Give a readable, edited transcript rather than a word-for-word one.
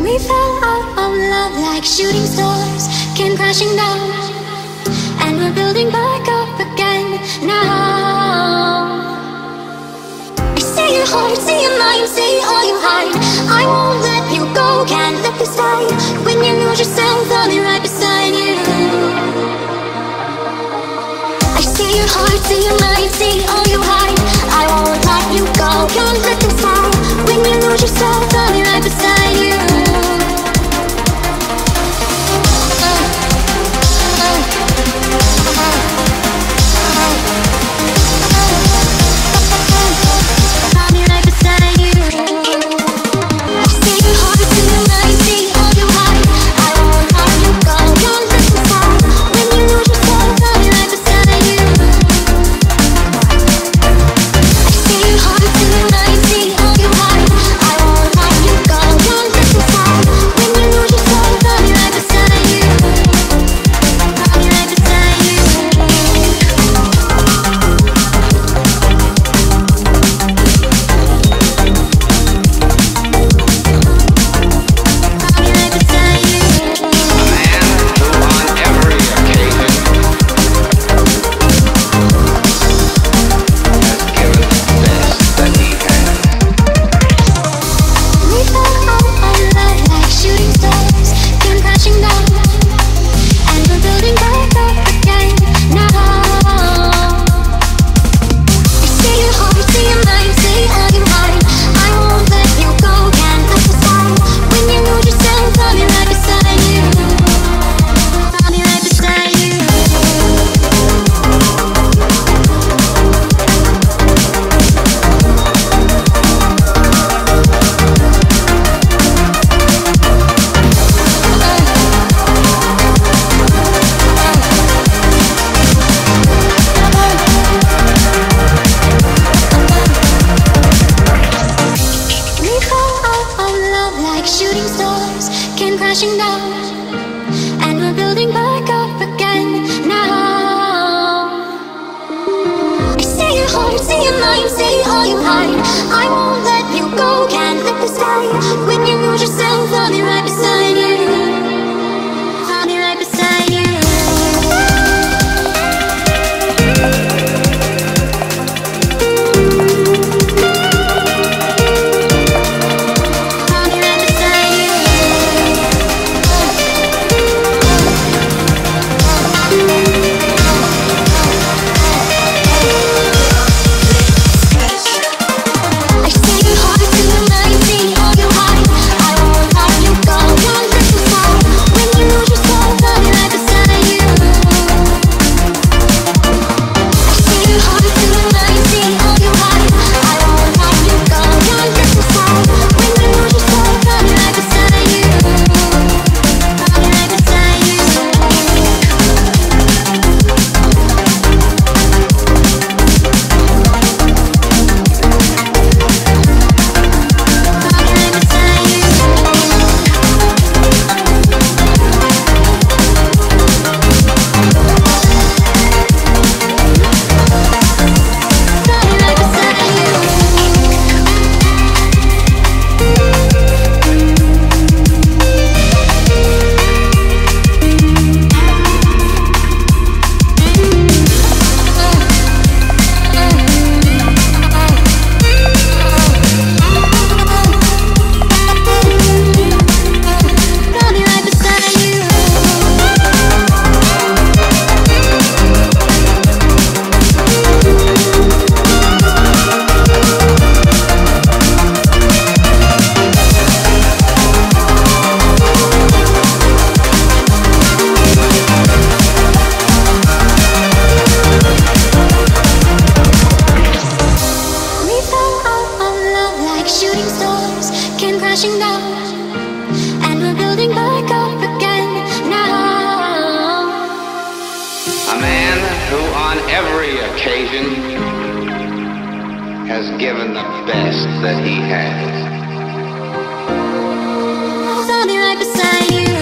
We fell out of love like shooting stars, came crashing down, and we're building back up again now. I see your heart, see your mind, see all you hide. I won't let you go, can't let this die. When you lose yourself, I'll be right beside you. I see your heart, see your mind, see all you hide. I won't let you go, can't let this die. When you lose yourself, I'll be right beside you. That he has. I'll be right beside you.